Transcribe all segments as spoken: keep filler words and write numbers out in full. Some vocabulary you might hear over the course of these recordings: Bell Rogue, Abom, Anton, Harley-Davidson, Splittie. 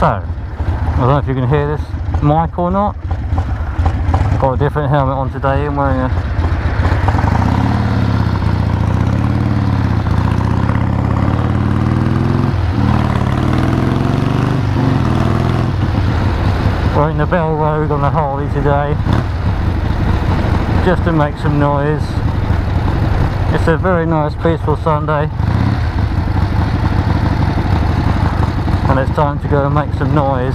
So, I don't know if you can hear this mic or not. I've got a different helmet on today. I'm wearing a We're in the Bell Rogue on the Harley today, just to make some noise. It's a very nice peaceful Sunday, and it's time to go and make some noise.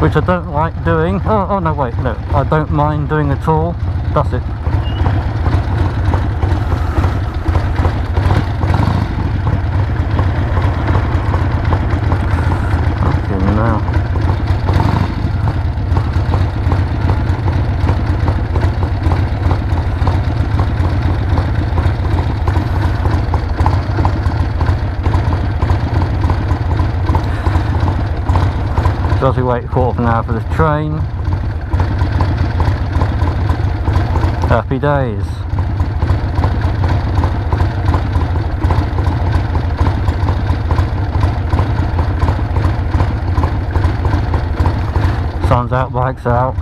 Which I don't like doing. Oh, oh no, wait, no, I don't mind doing at all. That's it. Okay, now. So as we wait a quarter of an hour for the train. Happy days. Sun's out, bike's out.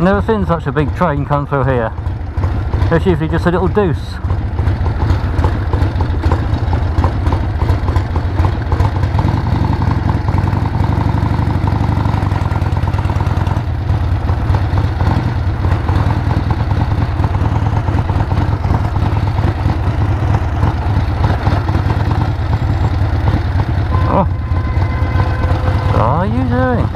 Never seen such a big train come through here. It's usually just a little deuce. Oh. What are you doing?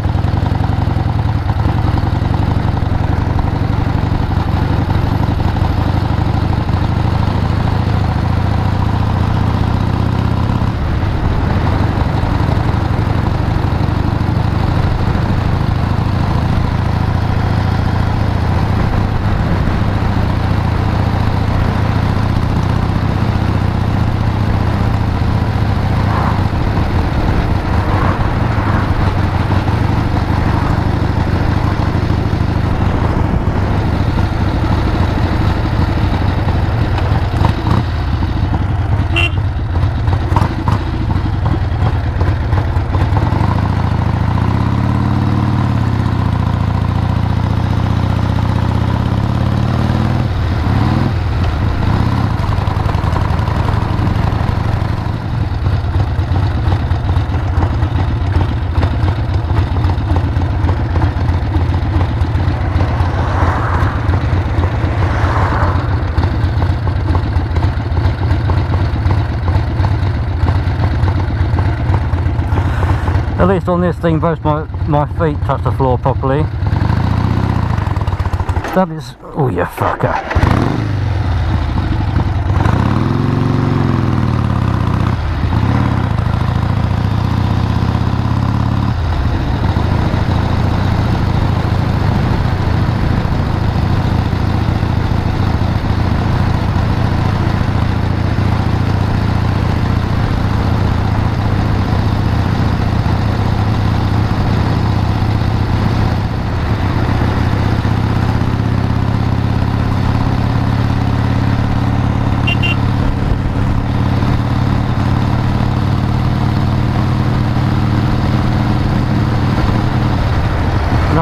At least on this thing both my, my feet touch the floor properly. That is... oh you fucker.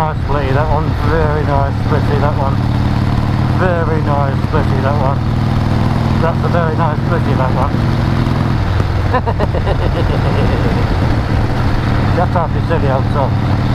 Nice splitty that one, very nice splitty that one, very nice splitty that one, that's a very nice splitty that one. That's half your silly old song.